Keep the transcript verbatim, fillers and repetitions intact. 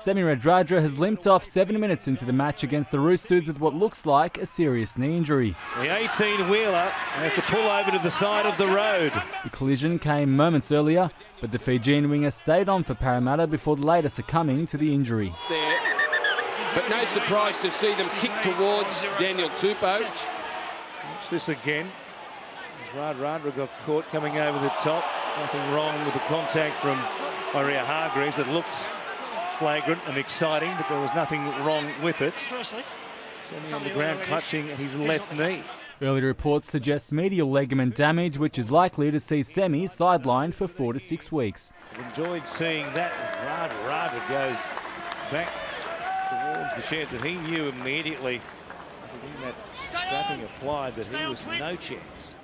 Semi Radradra has limped off seven minutes into the match against the Roosters with what looks like a serious knee injury. The eighteen-wheeler has to pull over to the side of the road. The collision came moments earlier, but the Fijian winger stayed on for Parramatta before later succumbing to the injury. There. But no surprise to see them kick towards Daniel Tupou. Watch this again. Radradra got caught coming over the top. Nothing wrong with the contact from Maria Hargreaves. It looked flagrant and exciting, but there was nothing wrong with it. Semi on the ground clutching at his left knee. Early reports suggest medial ligament damage, which is likely to see Semi sidelined for four to six weeks. Enjoyed seeing that. Radradra goes back towards the chance, and he knew immediately that strapping applied that he was no chance.